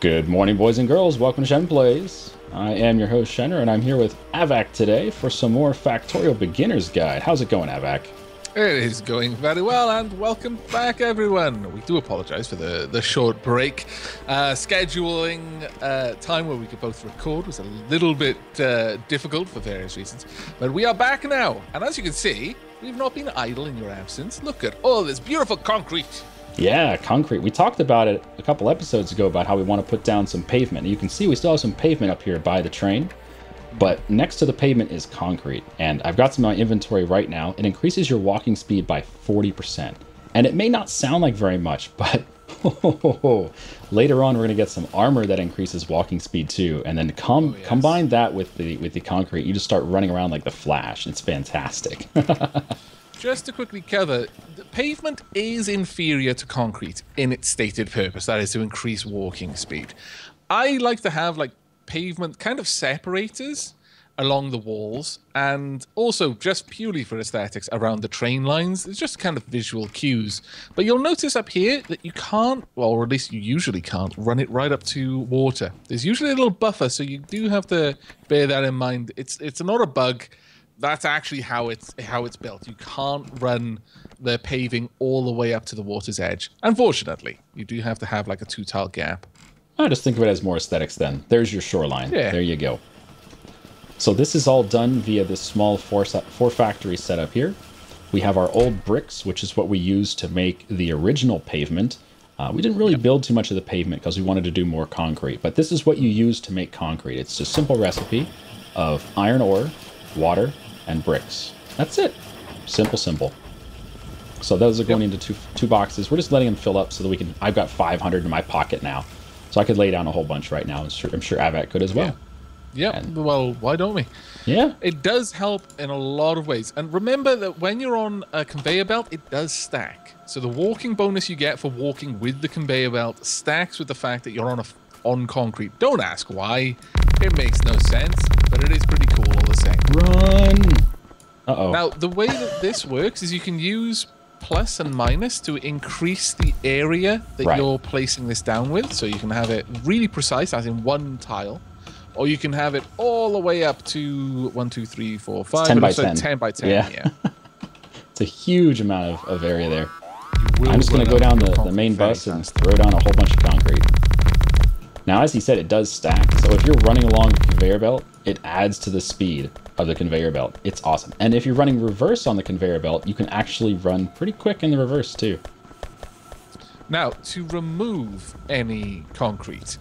Good morning, boys and girls. Welcome to Shen Plays. I am your host, Shenryyr, and I'm here with Aavak today for some more Factorio Beginner's Guide. How's it going, Aavak? It is going very well, and welcome back, everyone. We do apologize for the short break. Scheduling time where we could both record was a little bit difficult for various reasons, but we are back now. And as you can see, we've not been idle in your absence. Look at all this beautiful concrete. Yeah, concrete. We talked about it a couple episodes ago about how we want to put down some pavement. You can see we still have some pavement up here by the train, but next to the pavement is concrete. And I've got some in my inventory right now. It increases your walking speed by 40%. And it may not sound like very much, but later on we're going to get some armor that increases walking speed too. And then combine that with the concrete, you just start running around like the Flash. It's fantastic. Just to quickly cover, the pavement is inferior to concrete in its stated purpose, that is to increase walking speed. I like to have like pavement kind of separators along the walls, and also just purely for aesthetics around the train lines. It's just kind of visual cues. But you'll notice up here that you can't, well, or at least you usually can't, run it right up to water. There's usually a little buffer, so you do have to bear that in mind. It's not a bug. That's actually how it's built. You can't run the paving all the way up to the water's edge. Unfortunately, you do have to have like a two-tile gap. I just think of it as more aesthetics then. There's your shoreline. Yeah. There you go. So this is all done via this small four factory setup here. We have our old bricks, which is what we used to make the original pavement. We didn't really build too much of the pavement because we wanted to do more concrete. But this is what you use to make concrete. It's a simple recipe of iron ore, water, and bricks. That's it. Simple. So those are going into two boxes. We're just letting them fill up so that we can. I've got 500 in my pocket now, so I could lay down a whole bunch right now. I'm sure Aavak could as well. Well, why don't we? Yeah. It does help in a lot of ways. And remember that when you're on a conveyor belt, it does stack. So the walking bonus you get for walking with the conveyor belt stacks with the fact that you're on concrete. Don't ask why. It makes no sense, but it is pretty cool all the same. Run! Uh-oh. Now, the way that this works is you can use plus and minus to increase the area that you're placing this down with. So you can have it really precise, as in one tile, or you can have it all the way up to 1, 2, 3, 4, 5. It's 10 by 10. Yeah. It's a huge amount of area there. I'm just going to go down the main bus and throw down a whole bunch of concrete. Now, as he said, it does stack. So if you're running along the conveyor belt, it adds to the speed of the conveyor belt. It's awesome. And if you're running reverse on the conveyor belt, you can actually run pretty quick in the reverse too. Now, to remove any concrete,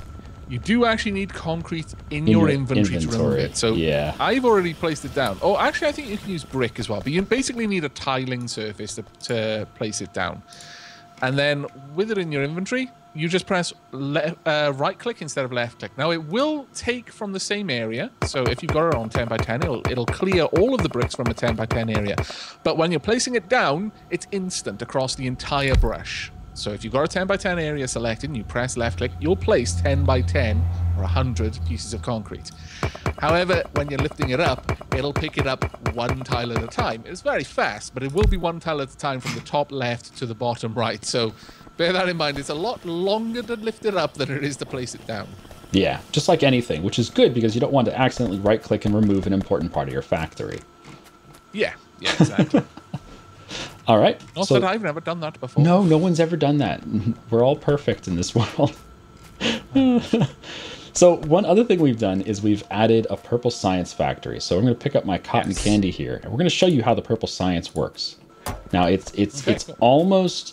you do actually need concrete in your inventory to remove it. So I've already placed it down. Oh, actually, I think you can use brick as well. But you basically need a tiling surface to place it down. And then with it in your inventory, you just press right-click instead of left-click. Now, it will take from the same area. So if you've got it on 10 by 10, it'll clear all of the bricks from a 10 by 10 area. But when you're placing it down, it's instant across the entire brush. So if you've got a 10 by 10 area selected and you press left-click, you'll place 10 by 10 or 100 pieces of concrete. However, when you're lifting it up, it'll pick it up one tile at a time. It's very fast, but it will be one tile at a time from the top left to the bottom right. So bear that in mind. It's a lot longer to lift it up than it is to place it down. Yeah, just like anything, which is good because you don't want to accidentally right-click and remove an important part of your factory. Yeah, exactly. All right. Not that I've never done that before. No, no one's ever done that. We're all perfect in this world. So one other thing we've done is we've added a purple science factory. So I'm going to pick up my cotton candy here, and we're going to show you how the purple science works. Now it's almost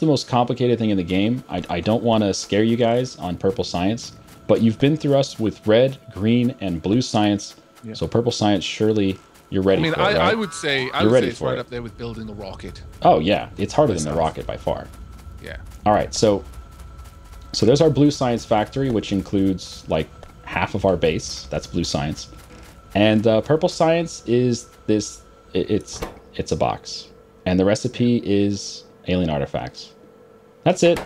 the most complicated thing in the game. I don't want to scare you guys on purple science, but you've been through us with red, green, and blue science. Yeah. So purple science surely. You're ready. I mean, for it, right? I would say it's right up there with building the rocket. Oh yeah, it's harder than the rocket by far. Yeah. All right, so there's our blue science factory, which includes like half of our base. That's blue science, and purple science is this. It's a box, and the recipe is alien artifacts. That's it.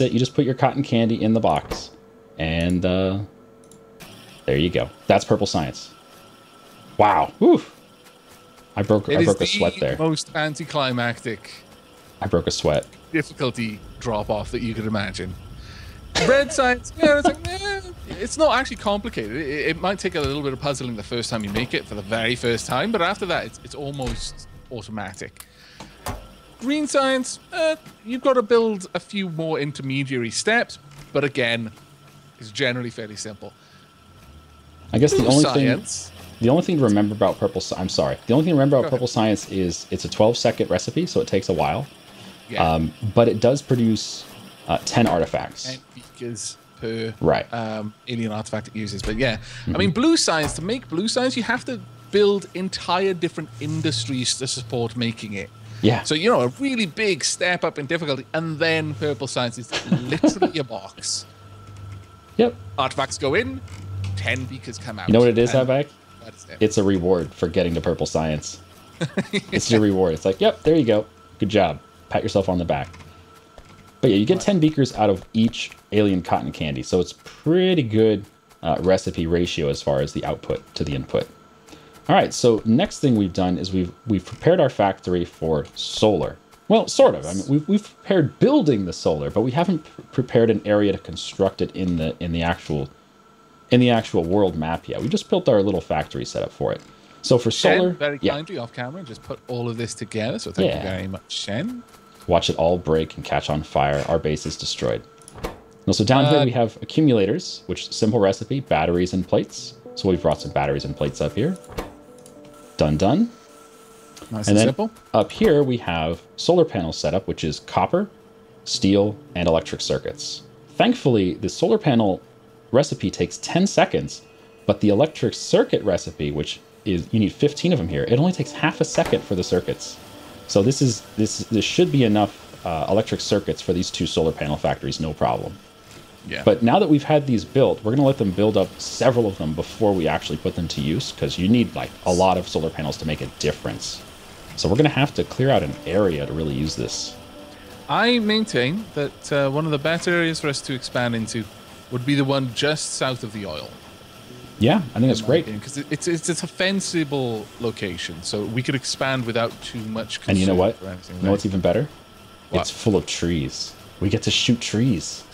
You just put your cotton candy in the box, and there you go. That's purple science. Wow. Whew. I broke a sweat there. Most anticlimactic. I broke a sweat. Difficulty drop off that you could imagine. Red science. Yeah, it's like, eh. It's not actually complicated. It might take a little bit of puzzling the first time you make it for the very first time, but after that, it's almost automatic. Green science, you've got to build a few more intermediary steps, but again, it's generally fairly simple. I guess the only thing to remember about purple science, I'm sorry, the only thing to remember about purple science is it's a 12-second recipe, so it takes a while. Yeah. But it does produce 10 artifacts. 10 beakers per alien artifact it uses. But yeah, I mean, blue science, to make blue science, you have to build entire different industries to support making it. Yeah. So, you know, a really big step up in difficulty, and then purple science is literally a box. Yep. Artifacts go in, 10 beakers come out. You know what it is, Aavak? It's a reward for getting to purple science. Yeah. It's your reward. It's like, yep, there you go. Good job. Pat yourself on the back. But yeah, you get 10 beakers out of each alien cotton candy. So it's pretty good recipe ratio as far as the output to the input. All right, so next thing we've done is we've prepared our factory for solar. Well, sort of. I mean, we've prepared building the solar, but we haven't prepared an area to construct it in the actual world map yet. We just built our little factory setup for it. So for Shen, solar, very kindly off camera, just put all of this together. So thank you very much, Shen. Watch it all break and catch on fire. Our base is destroyed. Now, so down here we have accumulators, which simple recipe, batteries and plates. So we've brought some batteries and plates up here. Done, done. Nice and simple. Up here we have solar panel setup, which is copper, steel, and electric circuits. Thankfully, the solar panel recipe takes 10 seconds, but the electric circuit recipe, which is you need 15 of them here, it only takes half a second for the circuits. So this should be enough electric circuits for these two solar panel factories, no problem. Yeah. But now that we've had these built, we're going to let them build up several of them before we actually put them to use, because you need like a lot of solar panels to make a difference. So we're going to have to clear out an area to really use this. I maintain that one of the better areas for us to expand into would be the one just south of the oil. Yeah, I think that's great. Because it's a fenceable location, so we could expand without too much concern. And you know what? You know what's even better? What? It's full of trees. We get to shoot trees.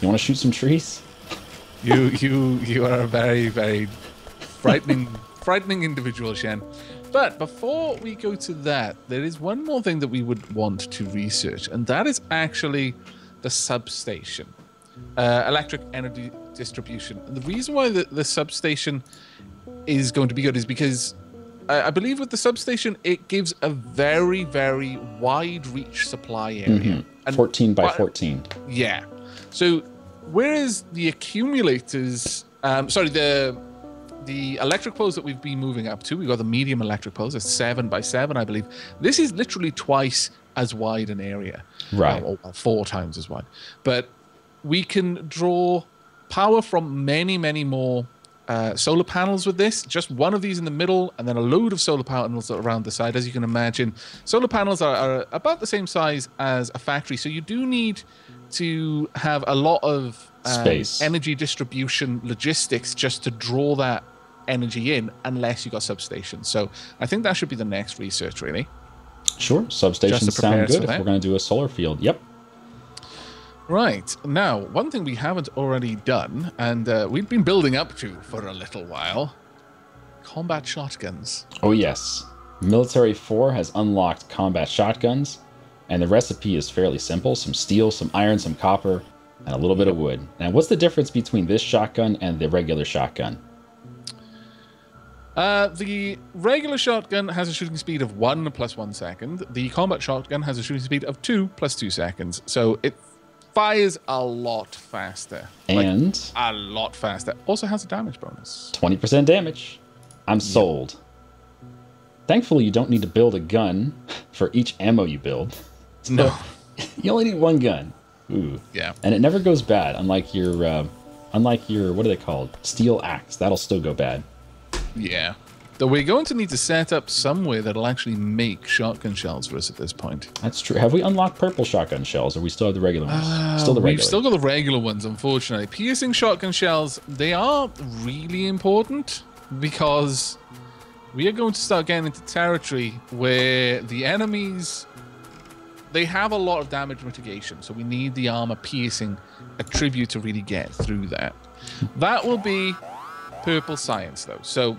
You want to shoot some trees? You are a very, very frightening, frightening individual, Shen. But before we go to that, there is one more thing that we would want to research, and that is actually the substation, electric energy distribution. And the reason why the substation is going to be good is because I believe with the substation, it gives a very, very wide reach supply area. Mm-hmm. And 14 by 14. Yeah. So whereas the accumulators, sorry, the electric poles that we've been moving up to, we've got the medium electric poles, that's 7 by 7, I believe. This is literally twice as wide an area. Right. Or 4 times as wide. But we can draw power from many, many more solar panels with this. Just one of these in the middle, and then a load of solar panels around the side. As you can imagine, solar panels are about the same size as a factory, so you do need to have a lot of space, energy distribution logistics just to draw that energy in, unless you got substations. So I think that should be the next research, really. Sure, substations sound good. If we're going to do a solar field, yep. Right. Now, one thing we haven't already done, and we've been building up to for a little while, combat shotguns. Oh, yes. Military 4 has unlocked combat shotguns, and the recipe is fairly simple. Some steel, some iron, some copper, and a little bit of wood. Now, what's the difference between this shotgun and the regular shotgun? The regular shotgun has a shooting speed of 1 plus 1 second. The combat shotgun has a shooting speed of 2 plus 2 seconds. So it fires a lot faster. And? Like, a lot faster. Also has a damage bonus. 20% damage. I'm sold. Thankfully, you don't need to build a gun for each ammo you build. So no. You only need one gun. Ooh. Yeah. And it never goes bad, unlike your, what are they called? Steel axe. That'll still go bad. Yeah. Though we're going to need to set up somewhere that'll actually make shotgun shells for us at this point. That's true. Have we unlocked purple shotgun shells, or we still have the regular ones? We've still got the regular ones, unfortunately. Piercing shotgun shells, they are really important, because we are going to start getting into territory where the enemies, they have a lot of damage mitigation, so we need the armor piercing a tribute to really get through that. That will be purple science, though. So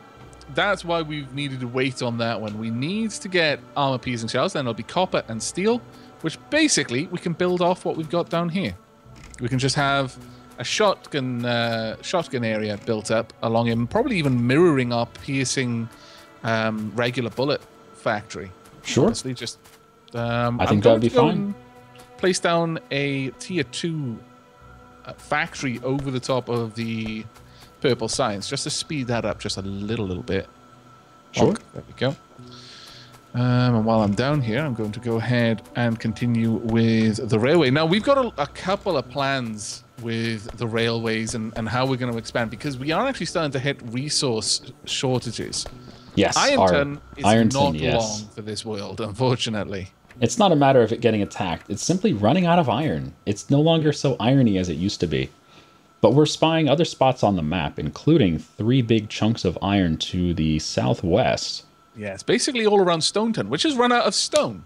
that's why we've needed to wait on that one. We need to get armor piercing shells, then it'll be copper and steel, which basically we can build off what we've got down here. We can just have a shotgun area built up along him, probably even mirroring our piercing regular bullet factory. Sure. Honestly, just I think that'll be fine. Place down a tier 2 factory over the top of the purple science, just to speed that up just a little bit. Sure. Okay, there we go. And while I'm down here, I'm going to go ahead and continue with the railway. Now, we've got a couple of plans with the railways and how we're going to expand, because we are actually starting to hit resource shortages. Yes. Ironton is not long for this world, unfortunately. It's not a matter of it getting attacked. It's simply running out of iron. It's no longer so irony as it used to be. But we're spying other spots on the map, including 3 big chunks of iron to the southwest. Yes, basically all around Stoneton, which has run out of stone.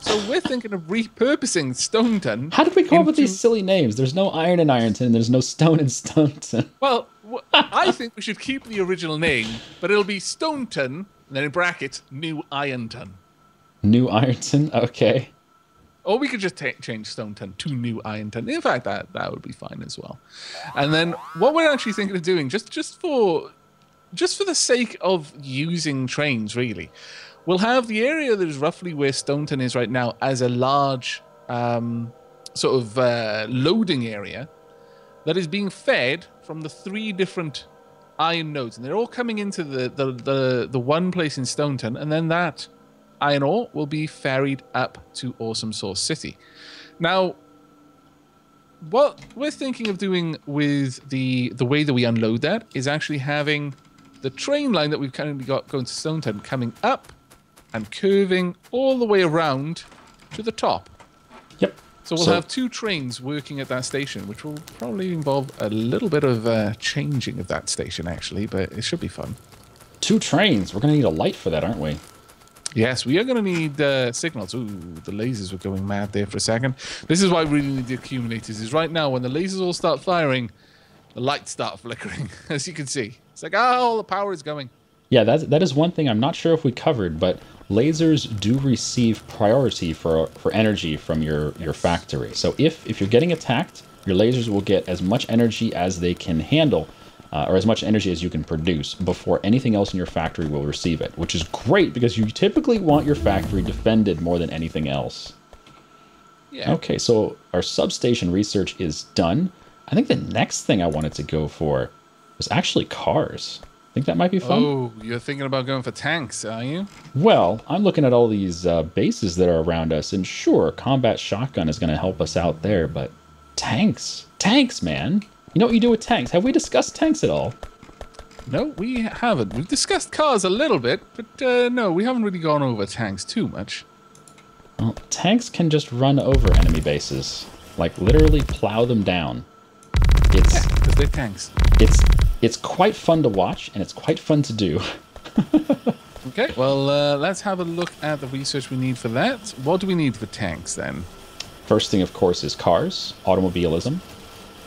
So we're thinking of repurposing Stoneton. How did we come up with these silly names? There's no iron in Ironton. There's no stone in Stoneton. Well, I think we should keep the original name, but it'll be Stoneton, and then in brackets, New Ironton. New Ironton? Okay. Or we could just change Stoneton to New Ironton. In fact, that would be fine as well. And then what we're actually thinking of doing, just for the sake of using trains, really, we'll have the area that is roughly where Stoneton is right now as a large sort of loading area that is being fed from the 3 different iron nodes. And they're all coming into the one place in Stoneton, and then that iron ore will be ferried up to Awesome Source City. Now, what we're thinking of doing with the way that we unload that is actually having the train line that we've currently got going to Stoneton coming up and curving all the way around to the top. Yep. So we'll have 2 trains working at that station, which will probably involve a little bit of changing of that station, actually, but it should be fun. 2 trains. We're going to need a light for that, aren't we? Yes, we are going to need signals. Ooh, the lasers were going mad there for a second. This is why we really need the accumulators, is right now when the lasers all start firing, the lights start flickering, as you can see. It's like, all the power is going. Yeah, that is one thing I'm not sure if we covered, but lasers do receive priority for energy from your factory. So if you're getting attacked, your lasers will get as much energy as they can handle, or as much energy as you can produce before anything else in your factory will receive it, which is great because you typically want your factory defended more than anything else. Yeah. Okay, so our substation research is done. I think the next thing I wanted to go for was actually cars. I think that might be fun. Oh, you're thinking about going for tanks, are you? Well, I'm looking at all these bases that are around us, and sure, combat shotgun is going to help us out there, but tanks. Tanks, man. You know what you do with tanks? Have we discussed tanks at all? No, we haven't. We've discussed cars a little bit, but no, we haven't really gone over tanks too much. Well, tanks can just run over enemy bases. Like, literally plow them down. It's, because they're tanks. It's quite fun to watch, and it's quite fun to do. Okay, well, let's have a look at the research we need for that. What do we need for tanks, then? First thing, of course, is cars, automobilism.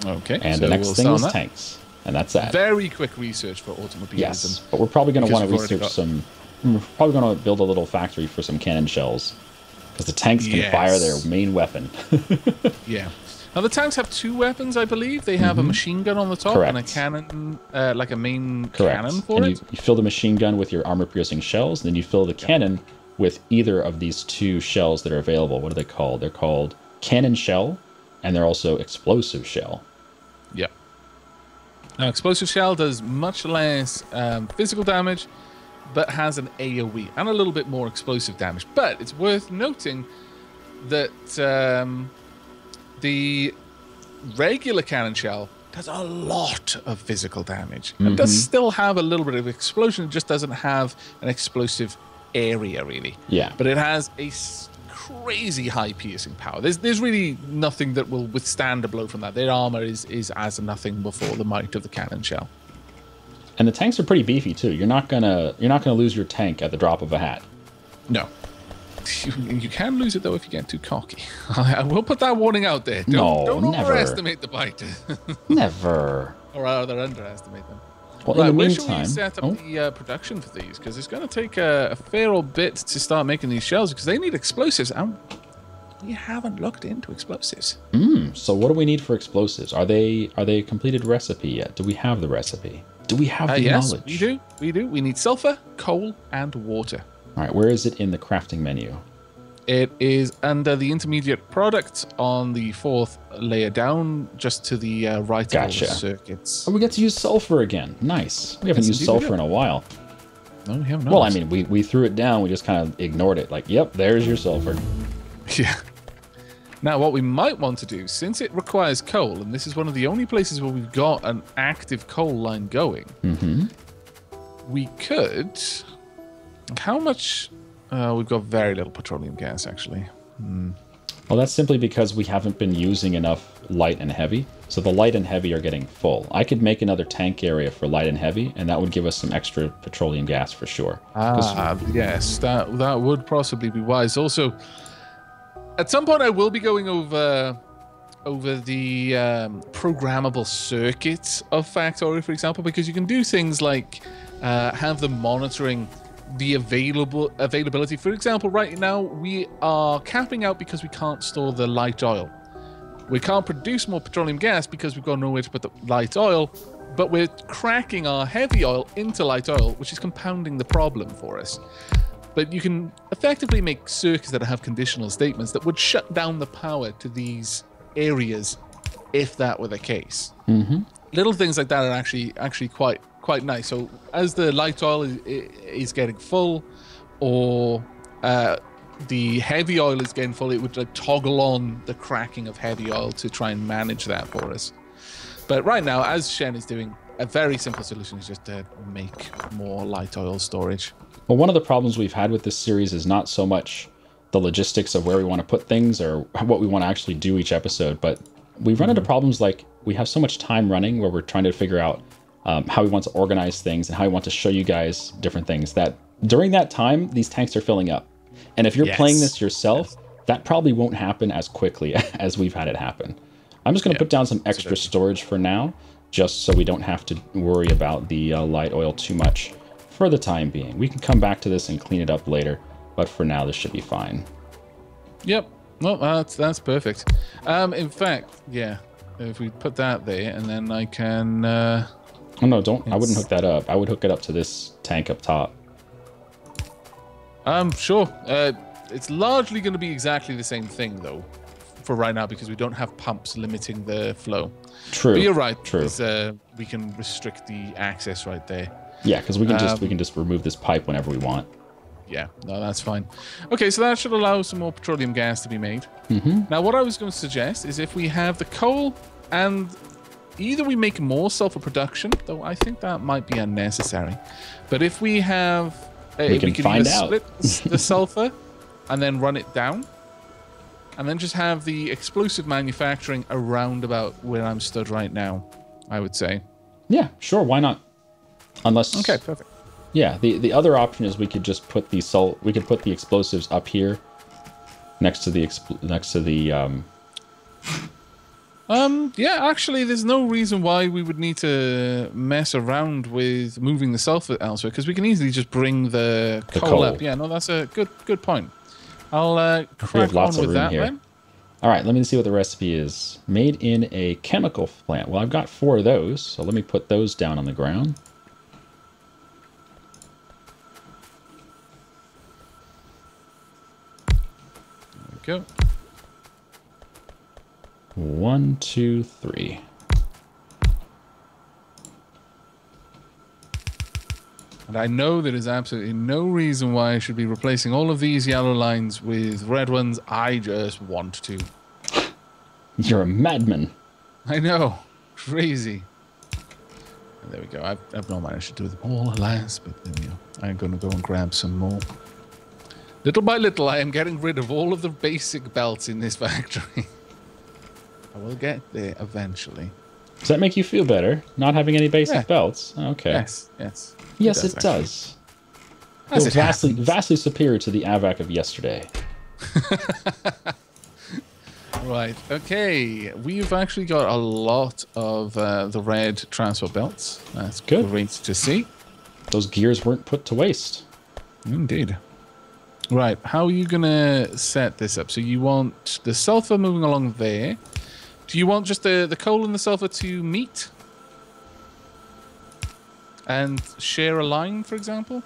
Okay, and so the next thing is tanks, and that's that. Very quick research for automobilism. Yes, but we're probably going to want to research some... We're probably going to build a little factory for some cannon shells, because the tanks can fire their main weapon. Yeah. Now, the tanks have 2 weapons, I believe. They have a machine gun on the top and a cannon, like a main cannon for it. You fill the machine gun with your armor-piercing shells, and then you fill the cannon with either of these 2 shells that are available. What are they called? They're called cannon shell, and they're also explosive shell. Yeah. Now, explosive shell does much less physical damage, but has an AoE and a little bit more explosive damage. But it's worth noting that the regular cannon shell does a lot of physical damage. It does still have a little bit of explosion. It just doesn't have an explosive area, really. Yeah. But it has a crazy high piercing power. There's really nothing that will withstand a blow from that. Their armor is as nothing before the might of the cannon shell. And the tanks are pretty beefy too. You're not gonna lose your tank at the drop of a hat. No. You can lose it, though, if you get too cocky. I will put that warning out there. Don't never. Overestimate the bite. Never. Or rather, underestimate them. Well, right, in the meantime, where should we set up the production for these? Because it's going to take a fair old bit to start making these shells, because they need explosives. And we haven't looked into explosives. So what do we need for explosives? Are they a completed recipe yet? Do we have the recipe? Do we have the knowledge? Yes, we do. We need sulfur, coal, and water. All right, where is it in the crafting menu? It is under the intermediate products on the fourth layer down, just to the right of the circuits. Oh, we get to use sulfur again. Nice. We haven't used sulfur in a while. No, we haven't. Well, I mean, we threw it down. We just kind of ignored it. Like, yep, there's your sulfur. Yeah. Now, what we might want to do, since it requires coal, and this is one of the only places where we've got an active coal line going, we could... How much... we've got very little petroleum gas, actually. Well, that's simply because we haven't been using enough light and heavy. So the light and heavy are getting full. I could make another tank area for light and heavy, and that would give us some extra petroleum gas for sure. Yes, that would possibly be wise. Also... At some point, I will be going over the programmable circuits of Factorio, for example, because you can do things like have them monitoring the availability. For example, right now, we are capping out because we can't store the light oil. We can't produce more petroleum gas because we've got nowhere to put the light oil, but we're cracking our heavy oil into light oil, which is compounding the problem for us. But you can effectively make circuits that have conditional statements that would shut down the power to these areas if that were the case. Little things like that are actually quite nice. So as the light oil is getting full, or the heavy oil is getting full, it would like toggle on the cracking of heavy oil to try and manage that for us. But right now, as Shen is doing, a very simple solution is just to make more light oil storage. Well, one of the problems we've had with this series is not so much the logistics of where we want to put things or what we want to actually do each episode, but we've run into problems like we have so much time running where we're trying to figure out how we want to organize things and how we want to show you guys different things, that during that time, these tanks are filling up. And if you're playing this yourself, that probably won't happen as quickly as we've had it happen. I'm just going to put down some extra storage for now, just so we don't have to worry about the light oil too much. For the time being, we can come back to this and clean it up later, but for now, this should be fine. Yep. Well, that's perfect. In fact, yeah, if we put that there, and then I can. Oh no! Don't. I wouldn't hook that up. I would hook it up to this tank up top. Sure. It's largely going to be exactly the same thing, though, for right now, because we don't have pumps limiting the flow. True. But you're right. True. We can restrict the access right there. Yeah, because we can just remove this pipe whenever we want. Yeah, no, that's fine. Okay, so that should allow some more petroleum gas to be made. Now, what I was going to suggest is if we have the coal, and either we make more sulfur production, though I think that might be unnecessary, but if we have, we can find out. Split the sulfur and then run it down, and then just have the explosive manufacturing around about where I'm stood right now, I would say. Yeah, sure, why not? Unless okay, perfect. Yeah, the other option is we could just put the we could put the explosives up here, next to the. Yeah, actually, there's no reason why we would need to mess around with moving the sulfur elsewhere because we can easily just bring the coal up. Yeah, no, that's a good point. I'll crack on with that then. All right, let me see what the recipe is. Made in a chemical plant. Well, I've got 4 of those, so let me put those down on the ground. Go. 1, 2, 3. And I know there is absolutely no reason why I should be replacing all of these yellow lines with red ones. I just want to. You're a madman. I know. Crazy. And there we go. I've no mind. I should do them all, alas. But there we go. I'm going to go and grab some more. Little by little, I am getting rid of all of the basic belts in this factory. I will get there eventually. Does that make you feel better? Not having any basic belts? Okay. Yes, it does. Vastly superior to the Aavak of yesterday. Right, okay. We've actually got a lot of the red transfer belts. That's good. Great to see. Those gears weren't put to waste. Indeed. Right, how are you going to set this up? So you want the sulfur moving along there. Do you want just the coal and the sulfur to meet? And share a line, for example?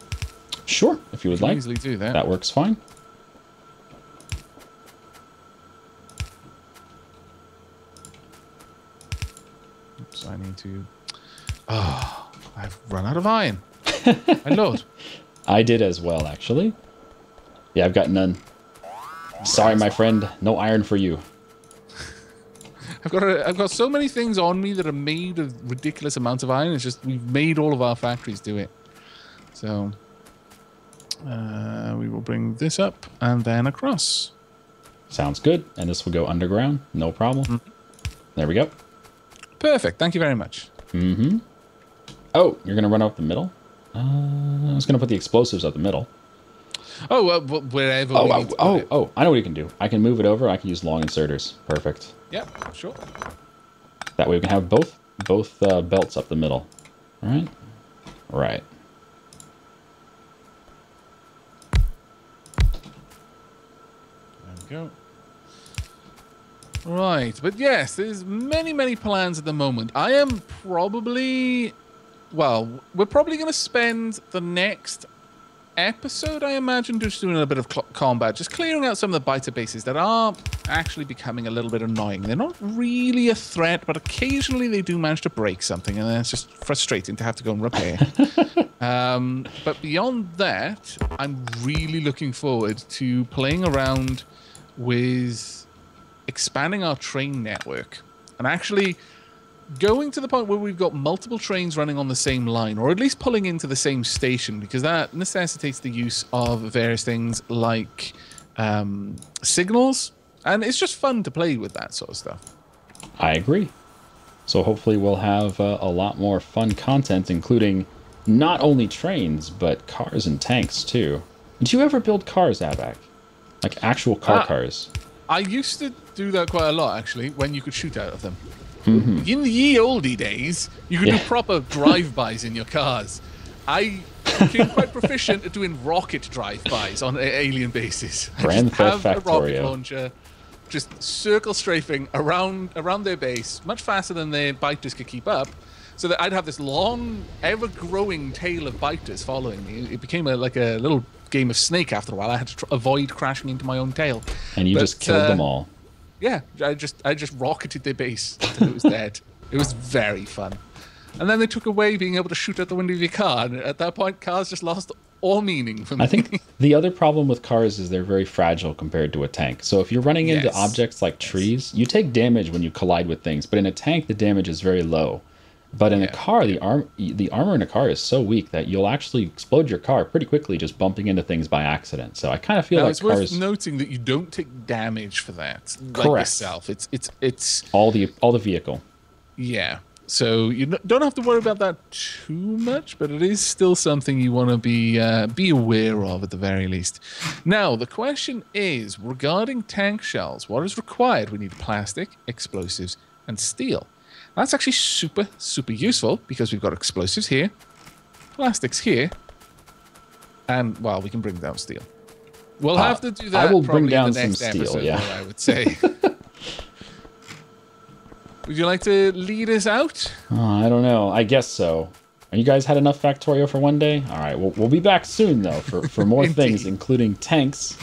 Sure, if you would like. Easily do that. That works fine. Oops, I need to... Oh, I've run out of iron. My lord. I did as well, actually. Yeah, I've got none. Sorry, my friend. No iron for you. I've got so many things on me that are made of ridiculous amounts of iron. It's just we've made all of our factories do it. So we will bring this up and then across. Sounds good. And this will go underground. No problem. Mm-hmm. There we go. Perfect. Thank you very much. Mm-hmm. Oh, you're going to run out the middle? I was going to put the explosives up the middle. Oh, wherever. Oh, I know what you can do. I can move it over. I can use long inserters. Perfect. Yeah, sure. That way we can have both belts up the middle. All right. All right. There we go. Right, but yes, there's many plans at the moment. I am probably, well, we're probably going to spend the next episode, I imagine, just doing a bit of combat, just clearing out some of the biter bases that are actually becoming a little bit annoying. They're not really a threat, but occasionally they do manage to break something, and then it's just frustrating to have to go and repair. But beyond that, I'm really looking forward to playing around with expanding our train network and actually going to the point where we've got multiple trains running on the same line, or at least pulling into the same station, because that necessitates the use of various things like signals, and it's just fun to play with that sort of stuff. I agree. So hopefully we'll have a lot more fun content, including not only trains, but cars and tanks too. Did you ever build cars, Aavak? Like actual cars? I used to do that quite a lot, actually, when you could shoot out of them. Mm-hmm. In the ye olde days, you could do proper drive-bys in your cars. I became quite proficient at doing rocket drive-bys on alien bases. Grand Theft Factorio. A rocket launcher, just circle strafing around their base, much faster than their biters could keep up, so that I'd have this long, ever-growing tail of biters following me. It became like a little game of Snake after a while. I had to avoid crashing into my own tail. And you just killed them all. Yeah, I just rocketed their base until it was dead. It was very fun. And then they took away being able to shoot out the window of your car. And at that point, cars just lost all meaning for me. I think the other problem with cars is they're very fragile compared to a tank. So if you're running into objects like trees, you take damage when you collide with things. But in a tank, the damage is very low. But in a car, the armor in a car is so weak that you'll actually explode your car pretty quickly just bumping into things by accident. So I kind of feel like it's cars... worth noting that you don't take damage for that. Correct. Like yourself. It's all the vehicle. Yeah. So you don't have to worry about that too much, but it is still something you want to be aware of at the very least. Now, the question is, regarding tank shells, what is required? We need plastic, explosives, and steel. That's actually super useful because we've got explosives here, plastics here, and, well, we can bring down steel. We'll have to do that probably in the next episode, I would say. Would you like to lead us out? I don't know. I guess so. You guys had enough Factorio for one day? All right. We'll be back soon, though, for more things, including tanks.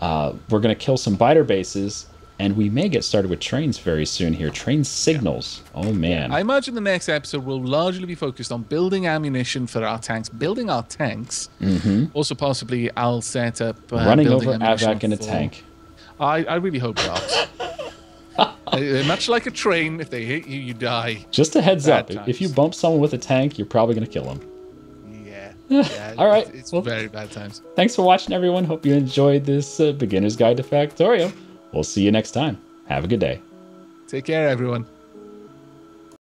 We're going to kill some biter bases. And we may get started with trains very soon here. Train signals. Oh, man. I imagine the next episode will largely be focused on building ammunition for our tanks, building our tanks. Mm-hmm. Also, possibly, I'll set up... running over Aavak in a tank. I really hope not. Much like a train, if they hit you, you die. Just a heads up. Times. If you bump someone with a tank, you're probably going to kill them. Yeah. All right. It's very bad times. Thanks for watching, everyone. Hope you enjoyed this Beginner's Guide to Factorio. We'll see you next time. Have a good day. Take care, everyone.